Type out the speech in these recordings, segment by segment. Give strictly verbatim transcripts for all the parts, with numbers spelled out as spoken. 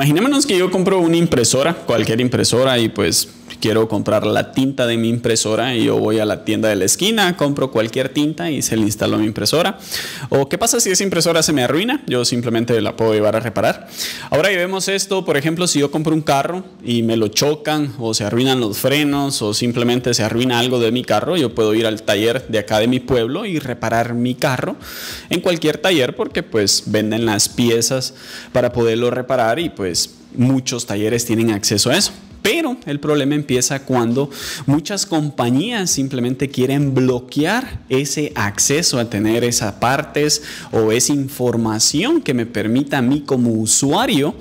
imaginémonos que yo compro una impresora, cualquier impresora, y pues quiero comprar la tinta de mi impresora y yo voy a la tienda de la esquina, compro cualquier tinta y se le instalo a mi impresora. O ¿qué pasa si esa impresora se me arruina? Yo simplemente la puedo llevar a reparar. Ahora llevemos esto, por ejemplo, si yo compro un carro y me lo chocan o se arruinan los frenos o simplemente se arruina algo de mi carro, yo puedo ir al taller de acá de mi pueblo y reparar mi carro en cualquier taller, porque pues venden las piezas para poderlo reparar y pues muchos talleres tienen acceso a eso. Pero el problema empieza cuando muchas compañías simplemente quieren bloquear ese acceso a tener esas partes o esa información que me permita a mí como usuario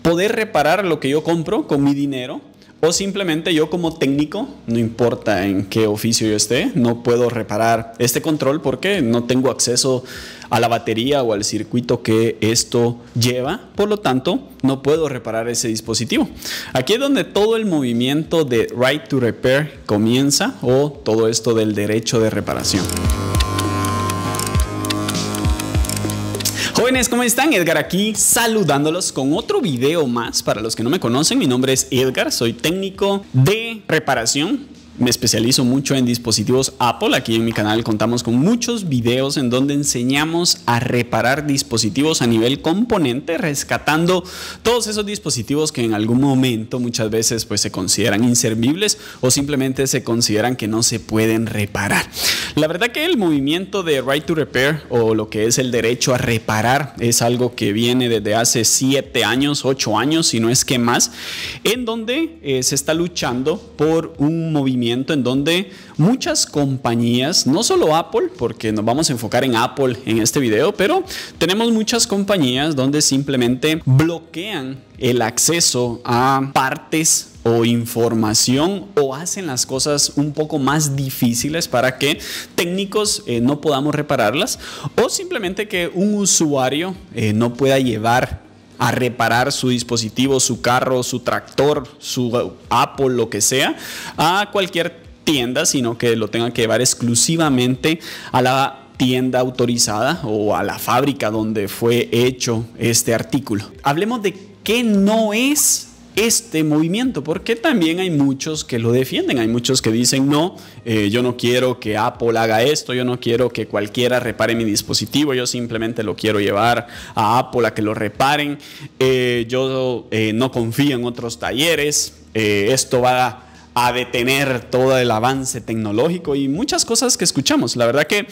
poder reparar lo que yo compro con mi dinero. O simplemente yo como técnico, no importa en qué oficio yo esté, no puedo reparar este control porque no tengo acceso a la batería o al circuito que esto lleva. Por lo tanto, no puedo reparar ese dispositivo. Aquí es donde todo el movimiento de Right to Repair comienza, o todo esto del derecho de reparación. Jóvenes, ¿cómo están? Edgar aquí saludándolos con otro video más. Para los que no me conocen, mi nombre es Edgar, soy técnico de reparación. Me especializo mucho en dispositivos Apple. Aquí en mi canal contamos con muchos videos en donde enseñamos a reparar dispositivos a nivel componente, rescatando todos esos dispositivos que en algún momento muchas veces pues se consideran inservibles o simplemente se consideran que no se pueden reparar. La verdad que el movimiento de Right to Repair, o lo que es el derecho a reparar, es algo que viene desde hace siete años, ocho años, si no es que más, en donde eh, se está luchando por un movimiento en donde muchas compañías, no solo Apple, porque nos vamos a enfocar en Apple en este video, pero tenemos muchas compañías donde simplemente bloquean el acceso a partes o información, o hacen las cosas un poco más difíciles para que técnicos eh, no podamos repararlas, o simplemente que un usuario eh, no pueda llevar a reparar su dispositivo, su carro, su tractor, su Apple, lo que sea, a cualquier tienda, sino que lo tenga que llevar exclusivamente a la tienda autorizada o a la fábrica donde fue hecho este artículo. Hablemos de qué no es este movimiento, porque también hay muchos que lo defienden, hay muchos que dicen no, eh, yo no quiero que Apple haga esto, yo no quiero que cualquiera repare mi dispositivo, yo simplemente lo quiero llevar a Apple a que lo reparen, eh, yo eh, no confío en otros talleres, eh, esto va a a detener todo el avance tecnológico y muchas cosas que escuchamos. La verdad que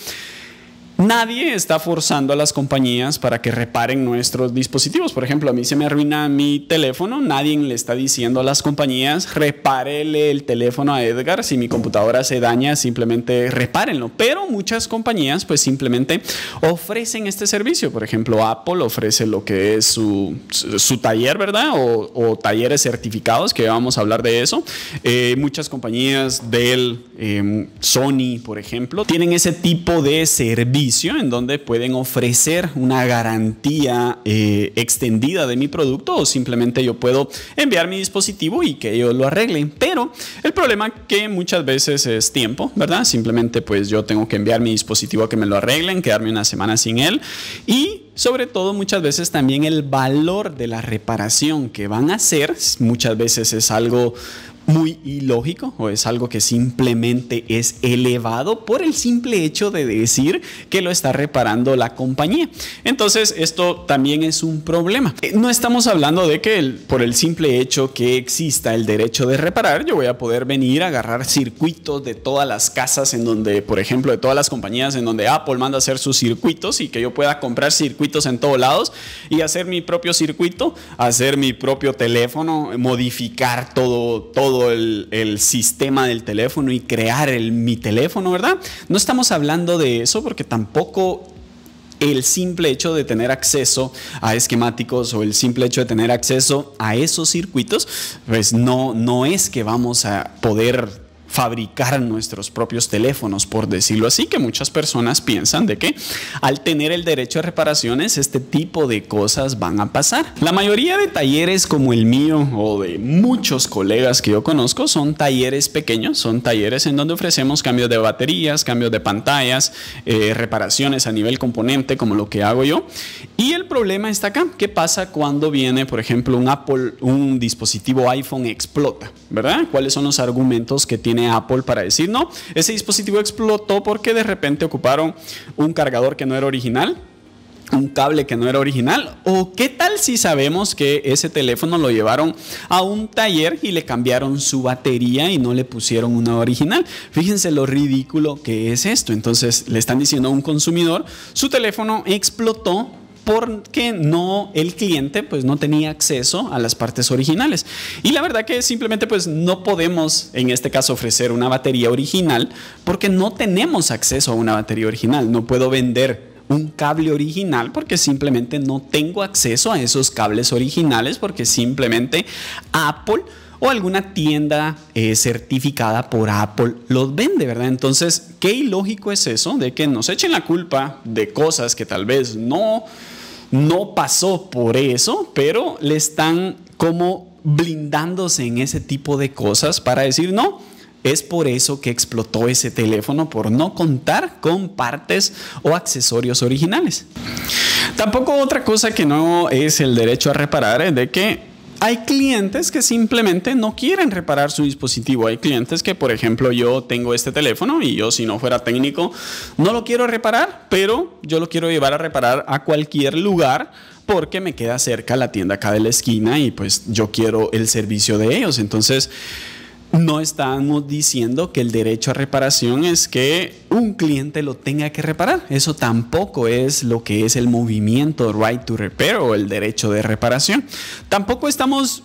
nadie está forzando a las compañías para que reparen nuestros dispositivos. Por ejemplo, a mí se me arruina mi teléfono. Nadie le está diciendo a las compañías, repárele el teléfono a Edgar. Si mi computadora se daña, simplemente repárenlo. Pero muchas compañías pues simplemente ofrecen este servicio. Por ejemplo, Apple ofrece lo que es su, su, su taller, ¿verdad? O, o talleres certificados, que vamos a hablar de eso. Eh, muchas compañías del eh, Sony, por ejemplo, tienen ese tipo de servicio en donde pueden ofrecer una garantía eh, extendida de mi producto, o simplemente yo puedo enviar mi dispositivo y que ellos lo arreglen. Pero el problema que muchas veces es tiempo, ¿verdad? Simplemente pues yo tengo que enviar mi dispositivo a que me lo arreglen, quedarme una semana sin él, y sobre todo muchas veces también el valor de la reparación que van a hacer muchas veces es algo muy ilógico, o es algo que simplemente es elevado por el simple hecho de decir que lo está reparando la compañía. Entonces esto también es un problema. No estamos hablando de que el, por el simple hecho que exista el derecho de reparar, yo voy a poder venir a agarrar circuitos de todas las casas en donde, por ejemplo, de todas las compañías en donde Apple manda hacer sus circuitos, y que yo pueda comprar circuitos en todos lados y hacer mi propio circuito, hacer mi propio teléfono, modificar todo, todo El, el sistema del teléfono y crear el, mi teléfono, ¿verdad? No estamos hablando de eso, porque tampoco el simple hecho de tener acceso a esquemáticos o el simple hecho de tener acceso a esos circuitos, pues no, no es que vamos a poder fabricar nuestros propios teléfonos, por decirlo así, que muchas personas piensan de que al tener el derecho a reparaciones este tipo de cosas van a pasar. La mayoría de talleres como el mío o de muchos colegas que yo conozco son talleres pequeños, son talleres en donde ofrecemos cambios de baterías, cambios de pantallas, eh, reparaciones a nivel componente, como lo que hago yo. Y el problema está acá. ¿Qué pasa cuando viene, por ejemplo, un Apple, un dispositivo iPhone explota, ¿verdad? ¿Cuáles son los argumentos que tiene Apple para decir no? Ese dispositivo explotó porque de repente ocuparon un cargador que no era original, un cable que no era original, o qué tal si sabemos que ese teléfono lo llevaron a un taller y le cambiaron su batería y no le pusieron una original. Fíjense lo ridículo que es esto. Entonces le están diciendo a un consumidor, su teléfono explotó porque no, el cliente pues no tenía acceso a las partes originales. Y la verdad que simplemente pues no podemos en este caso ofrecer una batería original porque no tenemos acceso a una batería original. No puedo vender un cable original porque simplemente no tengo acceso a esos cables originales, porque simplemente Apple o alguna tienda eh, certificada por Apple los vende, ¿verdad? Entonces, qué ilógico es eso de que nos echen la culpa de cosas que tal vez no, no pasó por eso, pero le están como blindándose en ese tipo de cosas para decir no. Es por eso que explotó ese teléfono, por no contar con partes o accesorios originales. Tampoco otra cosa que no es el derecho a reparar es de que hay clientes que simplemente no quieren reparar su dispositivo. Hay clientes que, por ejemplo, yo tengo este teléfono y yo, si no fuera técnico, no lo quiero reparar, pero yo lo quiero llevar a reparar a cualquier lugar porque me queda cerca la tienda acá de la esquina y pues yo quiero el servicio de ellos. Entonces, no estamos diciendo que el derecho a reparación es que un cliente lo tenga que reparar. Eso tampoco es lo que es el movimiento Right to Repair o el derecho de reparación. Tampoco estamos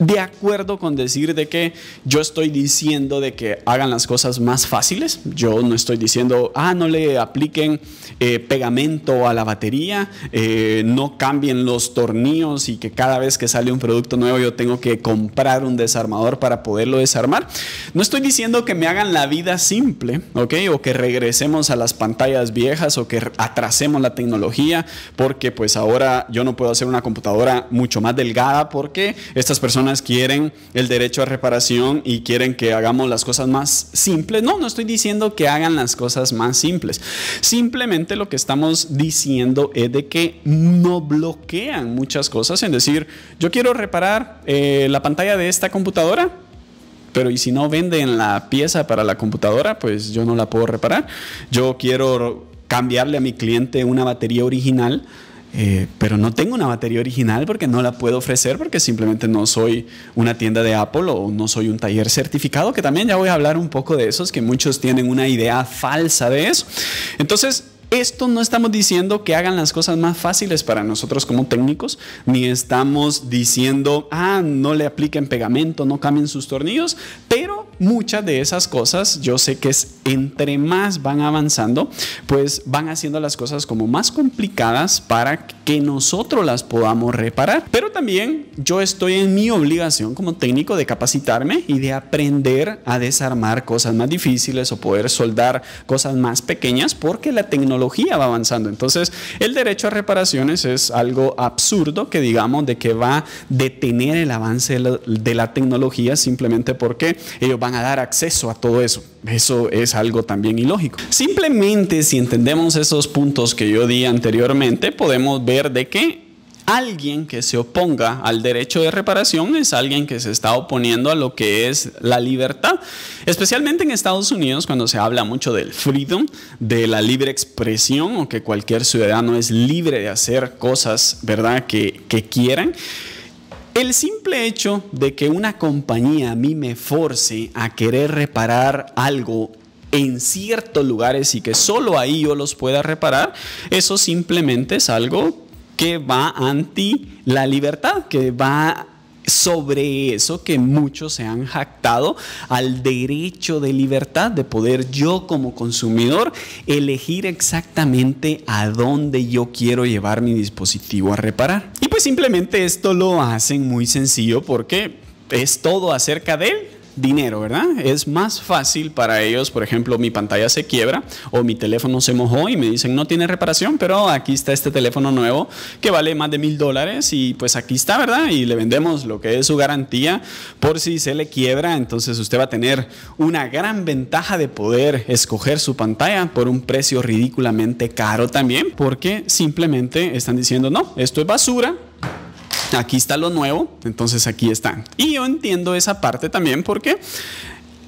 de acuerdo con decir de que yo estoy diciendo de que hagan las cosas más fáciles. Yo no estoy diciendo, ah, no le apliquen eh, pegamento a la batería, eh, no cambien los tornillos y que cada vez que sale un producto nuevo yo tengo que comprar un desarmador para poderlo desarmar. No estoy diciendo que me hagan la vida simple, ¿ok? O que regresemos a las pantallas viejas o que atrasemos la tecnología porque pues ahora yo no puedo hacer una computadora mucho más delgada porque estas personas quieren el derecho a reparación y quieren que hagamos las cosas más simples. No, no estoy diciendo que hagan las cosas más simples. Simplemente lo que estamos diciendo es de que no bloquean muchas cosas en decir, yo quiero reparar eh, la pantalla de esta computadora, pero y si no venden la pieza para la computadora, pues yo no la puedo reparar. Yo quiero cambiarle a mi cliente una batería original, Eh, pero no tengo una batería original porque no la puedo ofrecer, porque simplemente no soy una tienda de Apple o no soy un taller certificado, que también ya voy a hablar un poco de esos, que muchos tienen una idea falsa de eso. Entonces, esto no estamos diciendo que hagan las cosas más fáciles para nosotros como técnicos, ni estamos diciendo, ah, no le apliquen pegamento, no cambien sus tornillos, pero muchas de esas cosas yo sé que es entre más van avanzando, pues van haciendo las cosas como más complicadas para que nosotros las podamos reparar. Pero también yo estoy en mi obligación como técnico de capacitarme y de aprender a desarmar cosas más difíciles o poder soldar cosas más pequeñas porque la tecnología va avanzando. Entonces, el derecho a reparaciones es algo absurdo que digamos de que va a detener el avance de la, de la tecnología simplemente porque ellos van van a dar acceso a todo eso. Eso es algo también ilógico. Simplemente si entendemos esos puntos que yo di anteriormente, podemos ver de que alguien que se oponga al derecho de reparación es alguien que se está oponiendo a lo que es la libertad, especialmente en Estados Unidos, cuando se habla mucho del freedom, de la libre expresión o que cualquier ciudadano es libre de hacer cosas, ¿verdad?, que, que quieran. El simple hecho de que una compañía a mí me force a querer reparar algo en ciertos lugares y que solo ahí yo los pueda reparar, eso simplemente es algo que va anti la libertad, que va sobre eso que muchos se han jactado al derecho de libertad, de poder yo como consumidor elegir exactamente a dónde yo quiero llevar mi dispositivo a reparar. Y pues simplemente esto lo hacen muy sencillo porque es todo acerca de dinero, ¿verdad? Es más fácil para ellos, por ejemplo, mi pantalla se quiebra o mi teléfono se mojó y me dicen no tiene reparación, pero aquí está este teléfono nuevo que vale más de mil dólares y pues aquí está, ¿verdad? Y le vendemos lo que es su garantía por si se le quiebra. Entonces usted va a tener una gran ventaja de poder escoger su pantalla por un precio ridículamente caro también, porque simplemente están diciendo no, esto es basura. Aquí está lo nuevo, entonces aquí está. Y yo entiendo esa parte también porque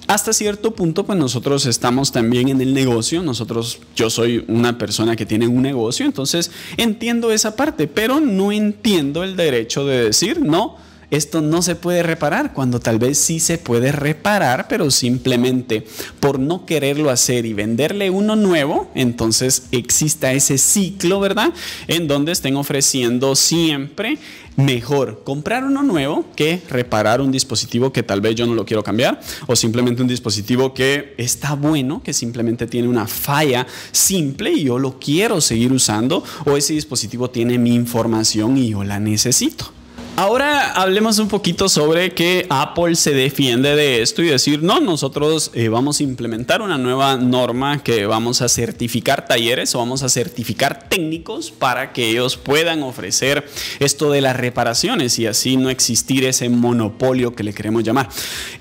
hasta cierto punto pues nosotros estamos también en el negocio. Nosotros, yo soy una persona que tiene un negocio, entonces entiendo esa parte, pero no entiendo el derecho de decir no, esto no se puede reparar, cuando tal vez sí se puede reparar, pero simplemente por no quererlo hacer y venderle uno nuevo, entonces exista ese ciclo, ¿verdad? En donde estén ofreciendo siempre mejor comprar uno nuevo que reparar un dispositivo que tal vez yo no lo quiero cambiar, o simplemente un dispositivo que está bueno, que simplemente tiene una falla simple y yo lo quiero seguir usando, o ese dispositivo tiene mi información y yo la necesito. Ahora hablemos un poquito sobre que Apple se defiende de esto y decir no, nosotros eh, vamos a implementar una nueva norma que vamos a certificar talleres o vamos a certificar técnicos para que ellos puedan ofrecer esto de las reparaciones y así no existir ese monopolio que le queremos llamar.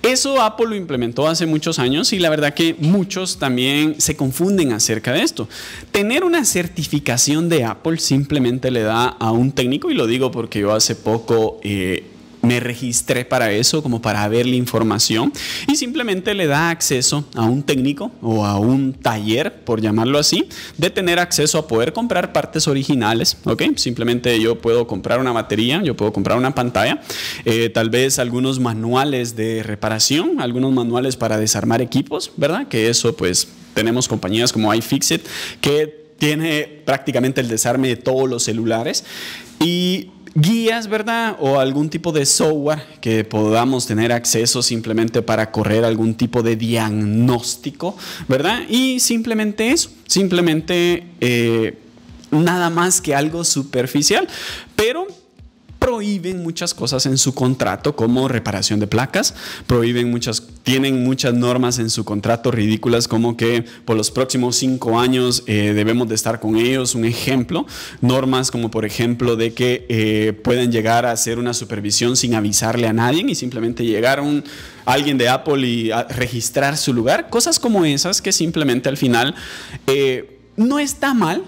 Eso Apple lo implementó hace muchos años y la verdad que muchos también se confunden acerca de esto. Tener una certificación de Apple simplemente le da a un técnico, y lo digo porque yo hace poco Eh, me registré para eso, como para ver la información, y simplemente le da acceso a un técnico o a un taller, por llamarlo así, de tener acceso a poder comprar partes originales, ¿ok? Simplemente yo puedo comprar una batería, yo puedo comprar una pantalla, eh, tal vez algunos manuales de reparación, algunos manuales para desarmar equipos, ¿verdad? Que eso pues tenemos compañías como iFixit que tiene prácticamente el desarme de todos los celulares, y guías, ¿verdad? O algún tipo de software que podamos tener acceso simplemente para correr algún tipo de diagnóstico, ¿verdad? Y simplemente eso, simplemente eh, nada más que algo superficial, pero prohíben muchas cosas en su contrato como reparación de placas, prohíben muchas, tienen muchas normas en su contrato ridículas como que por los próximos cinco años eh, debemos de estar con ellos, un ejemplo, normas como por ejemplo de que eh, pueden llegar a hacer una supervisión sin avisarle a nadie y simplemente llegar a un alguien de Apple y a registrar su lugar, cosas como esas que simplemente al final eh, no está mal,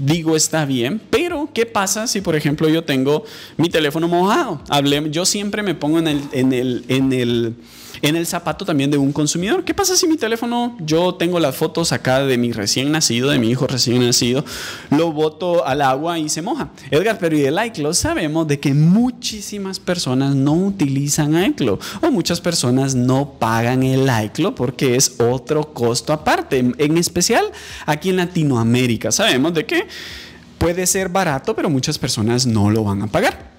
digo está bien, pero ¿qué pasa si, por ejemplo, yo tengo mi teléfono mojado? Hablé, yo siempre me pongo en el, en, el, en, el, en el zapato también de un consumidor. ¿Qué pasa si mi teléfono, yo tengo las fotos acá de mi recién nacido, de mi hijo recién nacido, lo boto al agua y se moja? Edgar, pero ¿y el iCloud? Sabemos de que muchísimas personas no utilizan iCloud o muchas personas no pagan el iCloud porque es otro costo aparte, en especial aquí en Latinoamérica. Latinoamérica. Sabemos de que puede ser barato, pero muchas personas no lo van a pagar.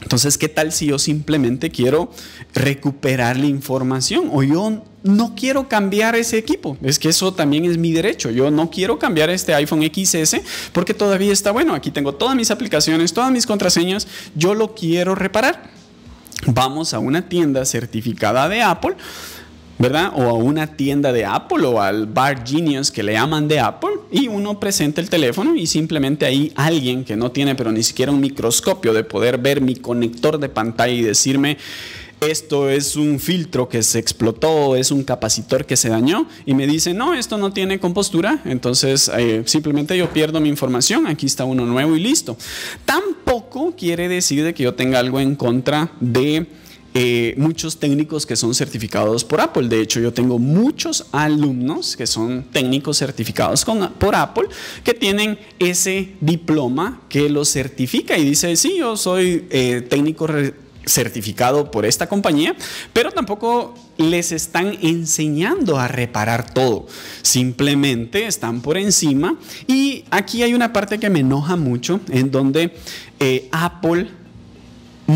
Entonces, ¿qué tal si yo simplemente quiero recuperar la información o yo no quiero cambiar ese equipo? Es que eso también es mi derecho. Yo no quiero cambiar este iPhone X S porque todavía está bueno. Aquí tengo todas mis aplicaciones, todas mis contraseñas. Yo lo quiero reparar. Vamos a una tienda certificada de Apple, ¿verdad? O a una tienda de Apple o al bar Genius que le llaman de Apple, y uno presenta el teléfono y simplemente ahí alguien que no tiene pero ni siquiera un microscopio de poder ver mi conector de pantalla y decirme esto es un filtro que se explotó, es un capacitor que se dañó, y me dice no, esto no tiene compostura, entonces eh, simplemente yo pierdo mi información, aquí está uno nuevo y listo. Tampoco quiere decir de que yo tenga algo en contra de Eh, muchos técnicos que son certificados por Apple. De hecho, yo tengo muchos alumnos que son técnicos certificados con, por Apple, que tienen ese diploma que los certifica y dice, sí, yo soy eh, técnico certificado por esta compañía, pero tampoco les están enseñando a reparar todo, simplemente están por encima. Y aquí hay una parte que me enoja mucho en donde eh, Apple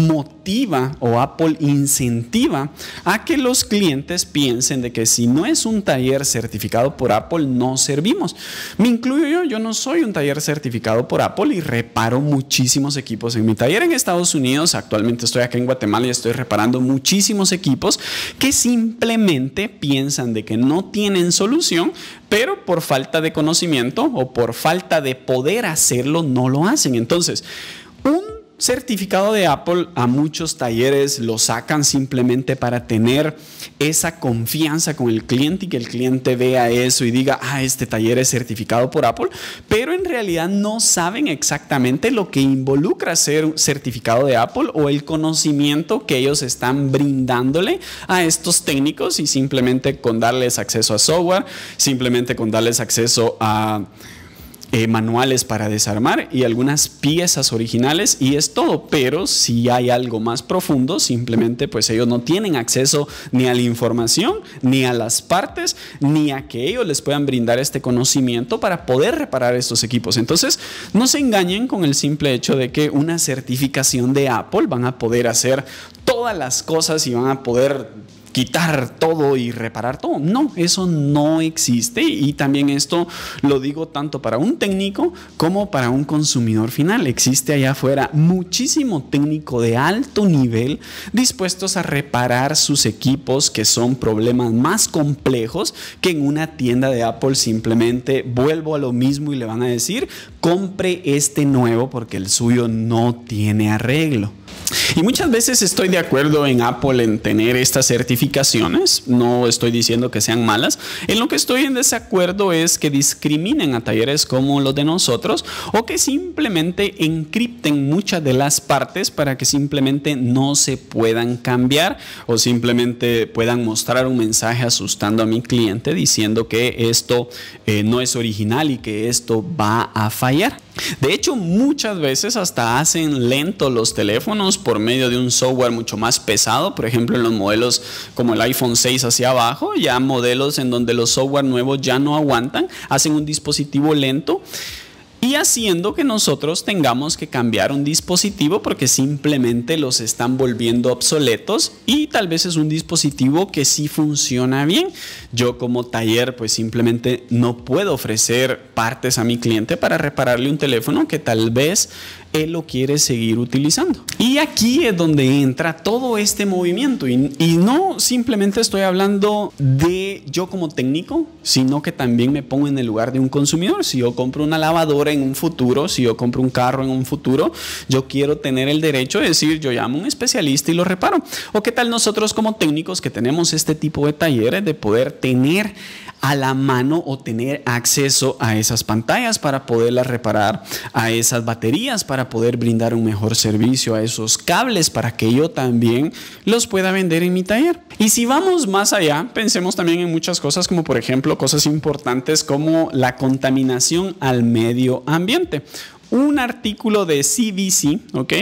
motiva o Apple incentiva a que los clientes piensen de que si no es un taller certificado por Apple no servimos. Me incluyo yo, yo no soy un taller certificado por Apple y reparo muchísimos equipos en mi taller en Estados Unidos. Actualmente estoy acá en Guatemala y estoy reparando muchísimos equipos que simplemente piensan de que no tienen solución, pero por falta de conocimiento o por falta de poder hacerlo no lo hacen. Entonces, un certificado de Apple a muchos talleres lo sacan simplemente para tener esa confianza con el cliente y que el cliente vea eso y diga, ah, este taller es certificado por Apple, pero en realidad no saben exactamente lo que involucra ser un certificado de Apple o el conocimiento que ellos están brindándole a estos técnicos, y simplemente con darles acceso a software, simplemente con darles acceso a Eh, manuales para desarmar y algunas piezas originales, y es todo. Pero si hay algo más profundo, simplemente pues ellos no tienen acceso ni a la información, ni a las partes, ni a que ellos les puedan brindar este conocimiento para poder reparar estos equipos. Entonces no se engañen con el simple hecho de que una certificación de Apple van a poder hacer todas las cosas y van a poder quitar todo y reparar todo. No, eso no existe, y también esto lo digo tanto para un técnico como para un consumidor final. Existe allá afuera muchísimo técnico de alto nivel dispuestos a reparar sus equipos, que son problemas más complejos que en una tienda de Apple simplemente vuelvo a lo mismo y le van a decir, compre este nuevo porque el suyo no tiene arreglo. Y muchas veces estoy de acuerdo en Apple en tener estas certificaciones, no estoy diciendo que sean malas. En lo que estoy en desacuerdo es que discriminen a talleres como los de nosotros, o que simplemente encripten muchas de las partes para que simplemente no se puedan cambiar, o simplemente puedan mostrar un mensaje asustando a mi cliente diciendo que esto eh, no es original y que esto va a fallar. De hecho, muchas veces hasta hacen lento los teléfonos por medio de un software mucho más pesado. Por ejemplo, en los modelos como el iPhone seis hacia abajo, ya modelos en donde los software nuevos ya no aguantan, hacen un dispositivo lento, y haciendo que nosotros tengamos que cambiar un dispositivo porque simplemente los están volviendo obsoletos, y tal vez es un dispositivo que sí funciona bien. Yo como taller pues simplemente no puedo ofrecer partes a mi cliente para repararle un teléfono que tal vez él lo quiere seguir utilizando. Y aquí es donde entra todo este movimiento, y, y no simplemente estoy hablando de yo como técnico, sino que también me pongo en el lugar de un consumidor. Si yo compro una lavadora en un futuro, si yo compro un carro en un futuro, yo quiero tener el derecho de decir, yo llamo a un especialista y lo reparo. O qué tal nosotros como técnicos que tenemos este tipo de talleres, de poder tener a la mano o tener acceso a esas pantallas para poderlas reparar, a esas baterías para poder brindar un mejor servicio, a esos cables para que yo también los pueda vender en mi taller. Y si vamos más allá, pensemos también en muchas cosas, como por ejemplo cosas importantes como la contaminación al medio ambiente. Un artículo de C B C, ¿ok?,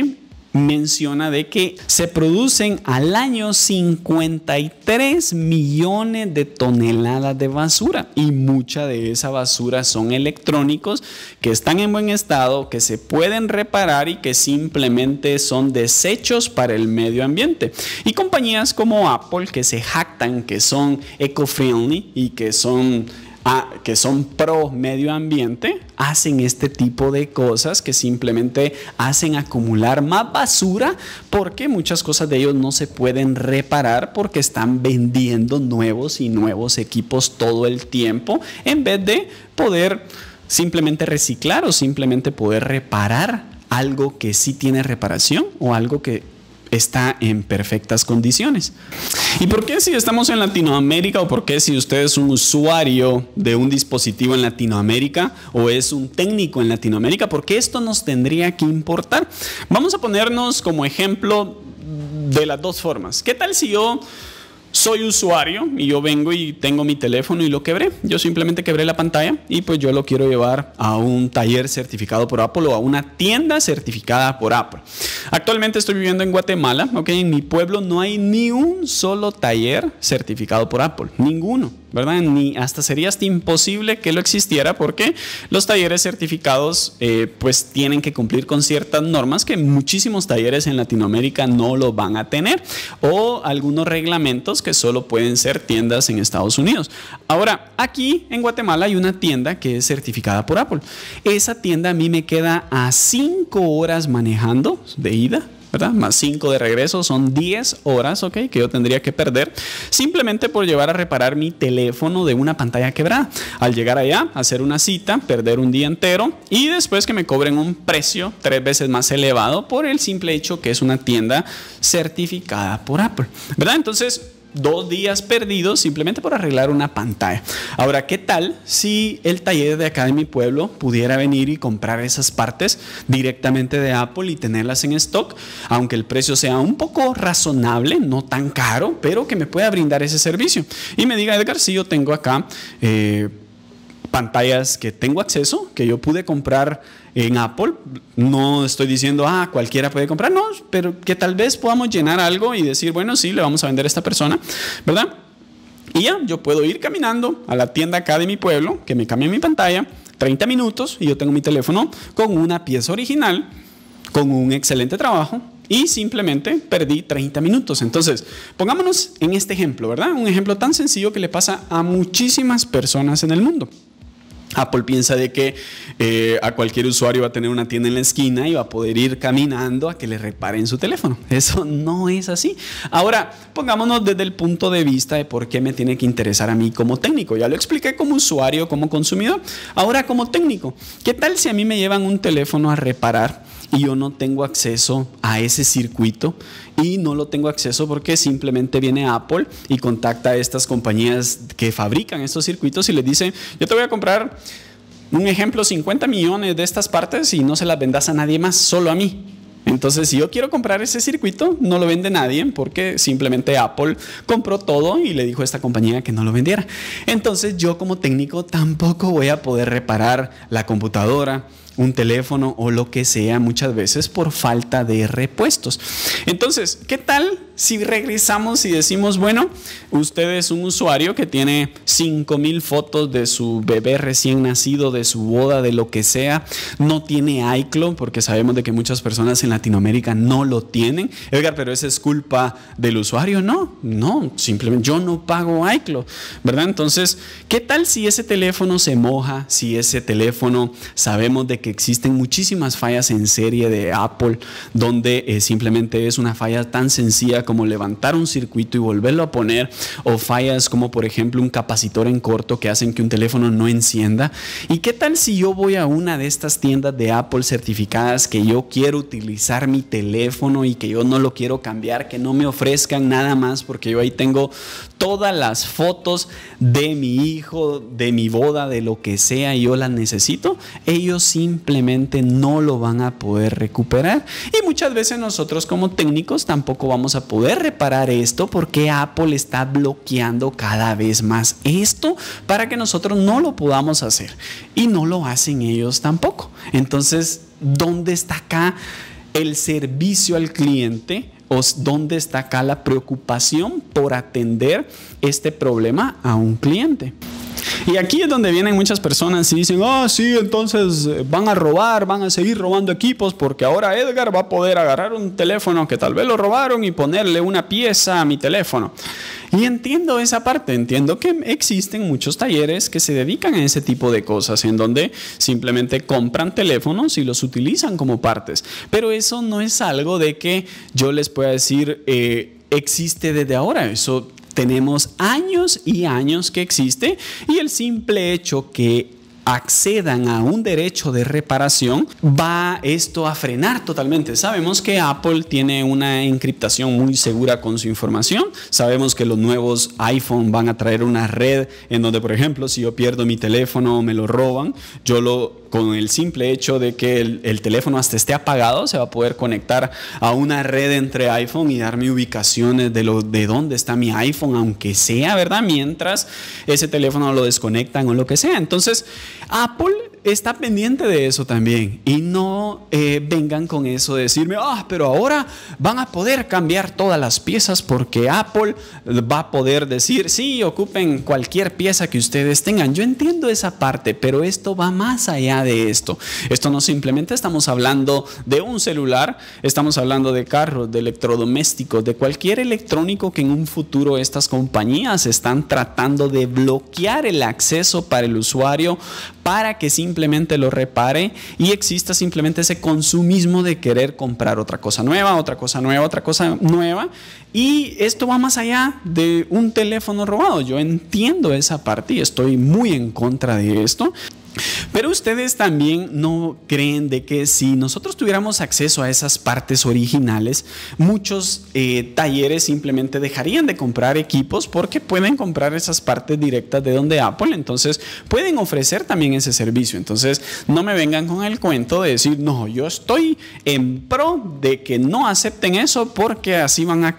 menciona de que se producen al año cincuenta y tres millones de toneladas de basura, y mucha de esa basura son electrónicos que están en buen estado, que se pueden reparar y que simplemente son desechos para el medio ambiente. Y compañías como Apple, que se jactan que son eco-friendly y que son Ah, que son pro medio ambiente, hacen este tipo de cosas que simplemente hacen acumular más basura, porque muchas cosas de ellos no se pueden reparar porque están vendiendo nuevos y nuevos equipos todo el tiempo, en vez de poder simplemente reciclar o simplemente poder reparar algo que sí tiene reparación o algo que está en perfectas condiciones. ¿Y por qué si estamos en Latinoamérica, o por qué si usted es un usuario de un dispositivo en Latinoamérica o es un técnico en Latinoamérica, por qué esto nos tendría que importar? Vamos a ponernos como ejemplo de las dos formas. ¿Qué tal si yo soy usuario y yo vengo y tengo mi teléfono y lo quebré? Yo simplemente quebré la pantalla y pues yo lo quiero llevar a un taller certificado por Apple o a una tienda certificada por Apple. Actualmente estoy viviendo en Guatemala, ¿ok? En mi pueblo no hay ni un solo taller certificado por Apple, ninguno. ¿verdad? Ni hasta sería hasta imposible que lo existiera, porque los talleres certificados eh, pues tienen que cumplir con ciertas normas que muchísimos talleres en Latinoamérica no lo van a tener, o algunos reglamentos que solo pueden ser tiendas en Estados Unidos. Ahora, aquí en Guatemala hay una tienda que es certificada por Apple. Esa tienda a mí me queda a cinco horas manejando de ida, ¿verdad? Más cinco de regreso, son diez horas, ¿ok? Que yo tendría que perder simplemente por llevar a reparar mi teléfono de una pantalla quebrada. Al llegar allá, hacer una cita, perder un día entero y después que me cobren un precio tres veces más elevado por el simple hecho que es una tienda certificada por Apple, ¿verdad? Entonces, dos días perdidos simplemente por arreglar una pantalla. Ahora, ¿qué tal si el taller de acá de mi pueblo pudiera venir y comprar esas partes directamente de Apple y tenerlas en stock, aunque el precio sea un poco razonable, no tan caro, pero que me pueda brindar ese servicio? Y me diga, Edgar, si yo tengo acá eh, pantallas que tengo acceso, que yo pude comprar en Apple, no estoy diciendo, ah, cualquiera puede comprar, no, pero que tal vez podamos llenar algo y decir, bueno, sí, le vamos a vender a esta persona, ¿verdad? Y ya, yo puedo ir caminando a la tienda acá de mi pueblo, que me cambie mi pantalla, treinta minutos, y yo tengo mi teléfono con una pieza original, con un excelente trabajo, y simplemente perdí treinta minutos. Entonces, pongámonos en este ejemplo, ¿verdad? Un ejemplo tan sencillo que le pasa a muchísimas personas en el mundo. Apple piensa de que eh, a cualquier usuario va a tener una tienda en la esquina y va a poder ir caminando a que le reparen su teléfono. Eso no es así. Ahora, pongámonos desde el punto de vista de por qué me tiene que interesar a mí como técnico. Ya lo expliqué como usuario, como consumidor. Ahora, como técnico, ¿qué tal si a mí me llevan un teléfono a reparar y yo no tengo acceso a ese circuito? Y no lo tengo acceso porque simplemente viene Apple y contacta a estas compañías que fabrican estos circuitos y les dice, yo te voy a comprar, un ejemplo, cincuenta millones de estas partes y no se las vendas a nadie más, solo a mí. Entonces, si yo quiero comprar ese circuito, no lo vende nadie porque simplemente Apple compró todo y le dijo a esta compañía que no lo vendiera. Entonces, yo como técnico tampoco voy a poder reparar la computadora, un teléfono o lo que sea muchas veces por falta de repuestos. Entonces, ¿qué tal si regresamos y decimos, bueno, usted es un usuario que tiene cinco mil fotos de su bebé recién nacido, de su boda, de lo que sea, no tiene iCloud porque sabemos de que muchas personas en Latinoamérica no lo tienen? Edgar, pero esa es culpa del usuario. No, no, simplemente yo no pago iCloud, ¿verdad? Entonces, ¿qué tal si ese teléfono se moja, si ese teléfono sabemos de que existen muchísimas fallas en serie de Apple, donde eh, simplemente es una falla tan sencilla como levantar un circuito y volverlo a poner, o fallas como por ejemplo un capacitor en corto que hacen que un teléfono no encienda? ¿Y qué tal si yo voy a una de estas tiendas de Apple certificadas que yo quiero utilizar mi teléfono y que yo no lo quiero cambiar, que no me ofrezcan nada más porque yo ahí tengo todas las fotos de mi hijo, de mi boda, de lo que sea y yo las necesito? Ellos simplemente no lo van a poder recuperar y muchas veces nosotros como técnicos tampoco vamos a poder reparar esto porque Apple está bloqueando cada vez más esto para que nosotros no lo podamos hacer y no lo hacen ellos tampoco. Entonces, ¿dónde está acá el servicio al cliente? ¿Dónde está acá la preocupación por atender este problema a un cliente? Y aquí es donde vienen muchas personas y dicen, ah, oh, sí, entonces van a robar, van a seguir robando equipos porque ahora Edgar va a poder agarrar un teléfono que tal vez lo robaron y ponerle una pieza a mi teléfono. Y entiendo esa parte, entiendo que existen muchos talleres que se dedican a ese tipo de cosas, en donde simplemente compran teléfonos y los utilizan como partes. Pero eso no es algo de que yo les pueda decir, eh, existe desde ahora, eso tenemos años y años que existe, y el simple hecho que accedan a un derecho de reparación va esto a frenar totalmente. Sabemos que Apple tiene una encriptación muy segura con su información, sabemos que los nuevos iPhone van a traer una red en donde, por ejemplo, si yo pierdo mi teléfono o me lo roban, yo lo con el simple hecho de que el, el teléfono hasta esté apagado, se va a poder conectar a una red entre iPhone y darme ubicaciones de, lo, de dónde está mi iPhone, aunque sea, ¿verdad? Mientras ese teléfono lo desconectan o lo que sea. Entonces, Apple está pendiente de eso también. Y no eh, vengan con eso de decirme, ah, oh, pero ahora van a poder cambiar todas las piezas porque Apple va a poder decir, sí, ocupen cualquier pieza que ustedes tengan. Yo entiendo esa parte, pero esto va más allá de esto. Esto no simplemente estamos hablando de un celular, estamos hablando de carros, de electrodomésticos, de cualquier electrónico que en un futuro estas compañías están tratando de bloquear el acceso para el usuario, para que simplemente lo repare y exista simplemente ese consumismo de querer comprar otra cosa nueva, otra cosa nueva, otra cosa nueva. Y esto va más allá de un teléfono robado. Yo entiendo esa parte y estoy muy en contra de esto. Pero ustedes también no creen de que si nosotros tuviéramos acceso a esas partes originales, muchos eh, talleres simplemente dejarían de comprar equipos porque pueden comprar esas partes directas de donde Apple, entonces pueden ofrecer también ese servicio. Entonces no me vengan con el cuento de decir, no, yo estoy en pro de que no acepten eso porque así van a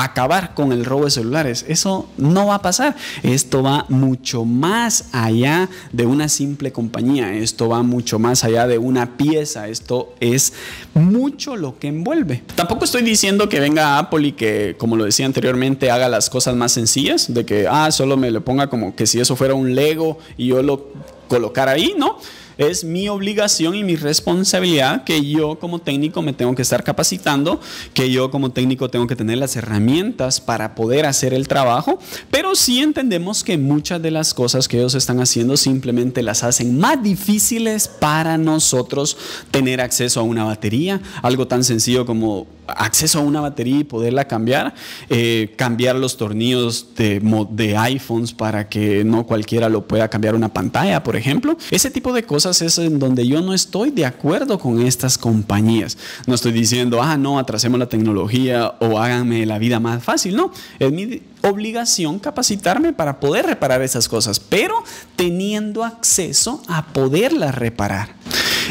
acabar con el robo de celulares. Eso no va a pasar. Esto va mucho más allá de una simple compañía. Esto va mucho más allá de una pieza. Esto es mucho lo que envuelve. Tampoco estoy diciendo que venga Apple y que, como lo decía anteriormente, haga las cosas más sencillas, de que ah, solo me lo ponga como que si eso fuera un Lego y yo lo colocara ahí, ¿no? Es mi obligación y mi responsabilidad que yo como técnico me tengo que estar capacitando, que yo como técnico tengo que tener las herramientas para poder hacer el trabajo, pero sí entendemos que muchas de las cosas que ellos están haciendo simplemente las hacen más difíciles para nosotros tener acceso a una batería, algo tan sencillo como acceso a una batería y poderla cambiar, eh, cambiar los tornillos de, de iPhones para que no cualquiera lo pueda cambiar una pantalla, por ejemplo. Ese tipo de cosas es en donde yo no estoy de acuerdo con estas compañías. No estoy diciendo, ah, no, atrasemos la tecnología o háganme la vida más fácil. No, es mi obligación capacitarme para poder reparar esas cosas, pero teniendo acceso a poderlas reparar.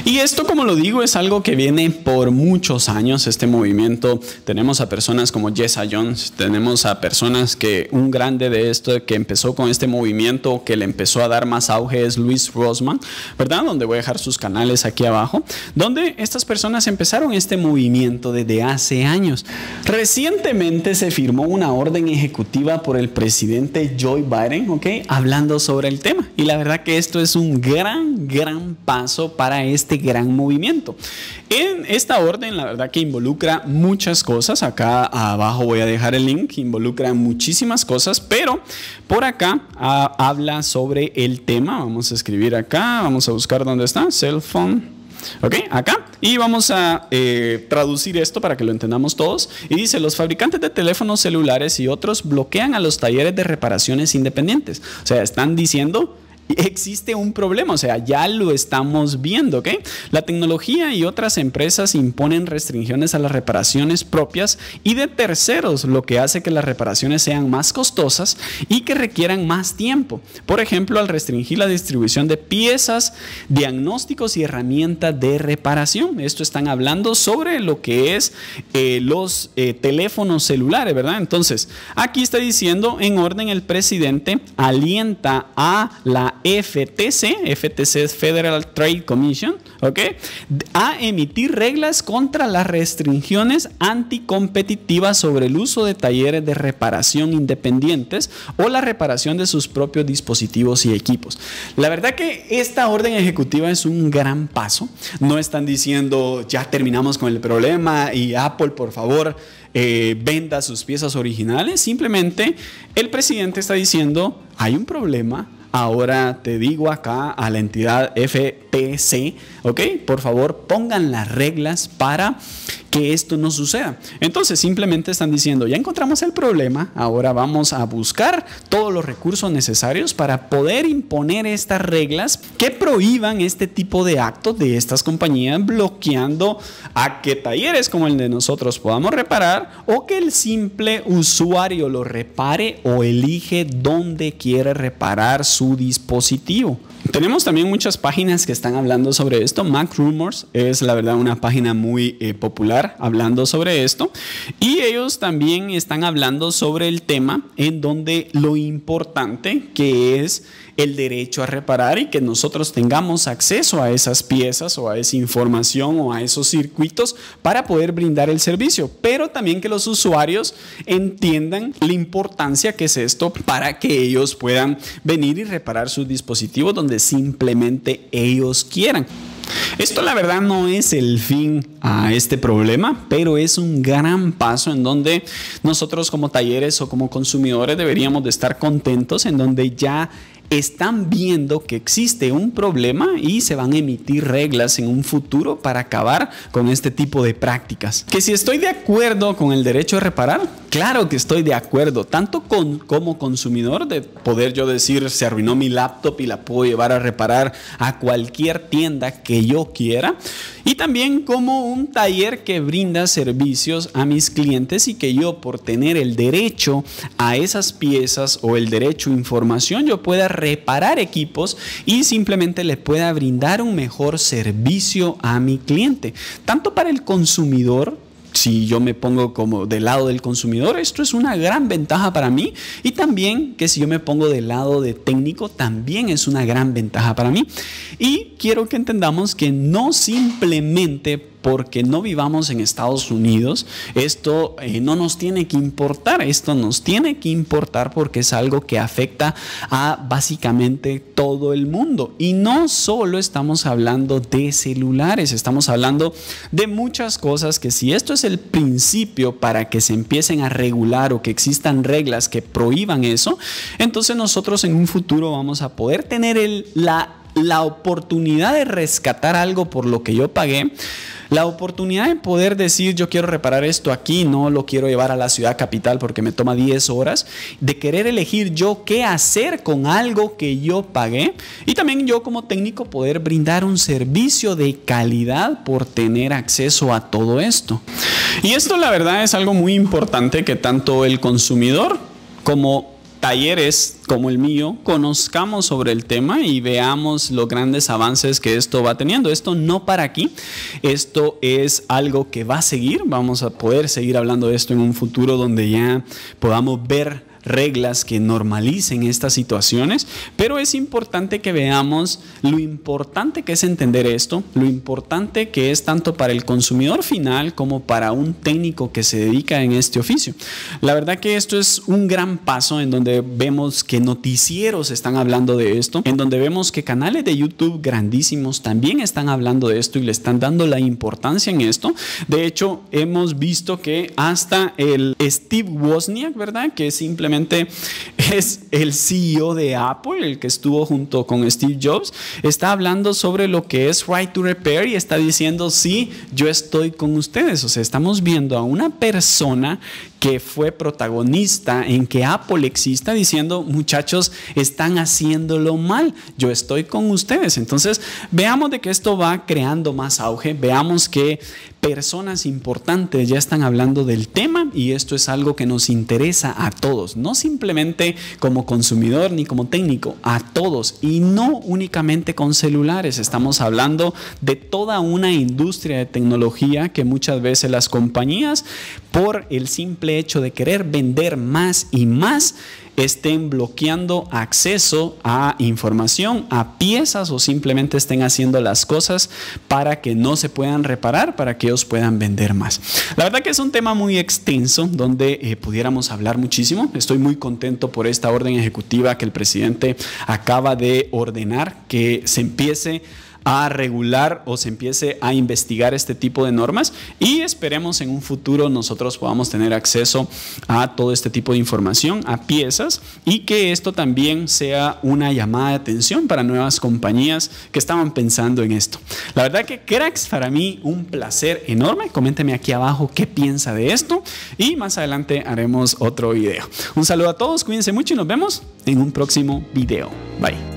Y esto, como lo digo, es algo que viene por muchos años, este movimiento. Tenemos a personas como Jessa Jones, tenemos a personas que un grande de esto que empezó con este movimiento, que le empezó a dar más auge, es Luis Rosman, ¿verdad? Donde voy a dejar sus canales aquí abajo, donde estas personas empezaron este movimiento desde hace años. Recientemente se firmó una orden ejecutiva por el presidente Joe Biden, ¿ok? Hablando sobre el tema. Y la verdad que esto es un gran, gran paso para este Este gran movimiento. En esta orden, la verdad que involucra muchas cosas. Acá abajo voy a dejar el link, involucra muchísimas cosas, pero por acá ah, habla sobre el tema. Vamos a escribir acá, vamos a buscar dónde está, cell phone. Ok, acá, y vamos a eh, traducir esto para que lo entendamos todos. Y dice, los fabricantes de teléfonos celulares y otros bloquean a los talleres de reparaciones independientes. O sea, están diciendo, existe un problema, o sea, ya lo estamos viendo, ¿ok? La tecnología y otras empresas imponen restricciones a las reparaciones propias y de terceros, lo que hace que las reparaciones sean más costosas y que requieran más tiempo. Por ejemplo, al restringir la distribución de piezas, diagnósticos y herramientas de reparación. Esto están hablando sobre lo que es eh, los eh, teléfonos celulares, ¿verdad? Entonces, aquí está diciendo, en orden, el presidente alienta a la F T C, F T C es Federal Trade Commission, ¿ok?, a emitir reglas contra las restricciones anticompetitivas sobre el uso de talleres de reparación independientes o la reparación de sus propios dispositivos y equipos. La verdad que esta orden ejecutiva es un gran paso. No están diciendo ya terminamos con el problema y Apple, por favor, Eh, venda sus piezas originales. Simplemente el presidente está diciendo, hay un problema, ahora te digo acá a la entidad F T C, ok, por favor pongan las reglas para que esto no suceda. Entonces simplemente están diciendo, ya encontramos el problema, ahora vamos a buscar todos los recursos necesarios para poder imponer estas reglas que prohíban este tipo de actos de estas compañías, bloqueando a que talleres como el de nosotros podamos reparar o que el simple usuario lo repare o elige dónde quiere reparar su dispositivo. Tenemos también muchas páginas que están hablando sobre esto. MacRumors es la verdad una página muy eh, popular hablando sobre esto, y ellos también están hablando sobre el tema en donde lo importante que es el derecho a reparar y que nosotros tengamos acceso a esas piezas o a esa información o a esos circuitos para poder brindar el servicio, pero también que los usuarios entiendan la importancia que es esto para que ellos puedan venir y reparar sus dispositivos donde simplemente ellos quieran. Esto la verdad no es el fin a este problema, pero es un gran paso en donde nosotros como talleres o como consumidores deberíamos de estar contentos, en donde ya están viendo que existe un problema y se van a emitir reglas en un futuro para acabar con este tipo de prácticas. Que si estoy de acuerdo con el derecho a reparar, claro que estoy de acuerdo, tanto con, como consumidor, de poder yo decir se arruinó mi laptop y la puedo llevar a reparar a cualquier tienda que yo quiera, y también como un taller que brinda servicios a mis clientes y que yo, por tener el derecho a esas piezas o el derecho a información, yo pueda reparar equipos y simplemente le pueda brindar un mejor servicio a mi cliente. Tanto para el consumidor, si yo me pongo como del lado del consumidor, esto es una gran ventaja para mí, y también que si yo me pongo del lado de técnico, también es una gran ventaja para mí. Y quiero que entendamos que no simplemente porque no vivamos en Estados Unidos, esto eh, no nos tiene que importar. Esto nos tiene que importar porque es algo que afecta a básicamente todo el mundo. Y no solo estamos hablando de celulares, estamos hablando de muchas cosas que, si esto es el principio para que se empiecen a regular o que existan reglas que prohíban eso, entonces nosotros en un futuro vamos a poder tener el, la, la oportunidad de rescatar algo por lo que yo pagué. La oportunidad de poder decir yo quiero reparar esto aquí, no lo quiero llevar a la ciudad capital porque me toma diez horas, de querer elegir yo qué hacer con algo que yo pagué, y también yo como técnico poder brindar un servicio de calidad por tener acceso a todo esto. Y esto la verdad es algo muy importante, que tanto el consumidor como talleres como el mío conozcamos sobre el tema y veamos los grandes avances que esto va teniendo. Esto no para aquí, esto es algo que va a seguir, vamos a poder seguir hablando de esto en un futuro donde ya podamos ver reglas que normalicen estas situaciones, pero es importante que veamos lo importante que es entender esto, lo importante que es tanto para el consumidor final como para un técnico que se dedica en este oficio. La verdad que esto es un gran paso, en donde vemos que noticieros están hablando de esto, en donde vemos que canales de YouTube grandísimos también están hablando de esto y le están dando la importancia en esto. De hecho, hemos visto que hasta el Steve Wozniak, ¿verdad?, que simplemente es el C E O de Apple, el que estuvo junto con Steve Jobs, está hablando sobre lo que es Right to Repair y está diciendo sí, yo estoy con ustedes. O sea, estamos viendo a una persona que fue protagonista en que Apple exista diciendo muchachos, están haciéndolo mal, yo estoy con ustedes. Entonces veamos de que esto va creando más auge, veamos que personas importantes ya están hablando del tema, y esto es algo que nos interesa a todos, no simplemente como consumidor ni como técnico, a todos, y no únicamente con celulares. Estamos hablando de toda una industria de tecnología que muchas veces las compañías, por el simple hecho de querer vender más y más, estén bloqueando acceso a información, a piezas, o simplemente estén haciendo las cosas para que no se puedan reparar, para que ellos puedan vender más. La verdad que es un tema muy extenso donde eh, pudiéramos hablar muchísimo. Estoy muy contento por esta orden ejecutiva que el presidente acaba de ordenar, que se empiece a regular o se empiece a investigar este tipo de normas, y esperemos en un futuro nosotros podamos tener acceso a todo este tipo de información, a piezas, y que esto también sea una llamada de atención para nuevas compañías que estaban pensando en esto. La verdad que, cracks, para mí un placer enorme. Coménteme aquí abajo qué piensa de esto, y más adelante haremos otro video. Un saludo a todos, cuídense mucho y nos vemos en un próximo video. Bye.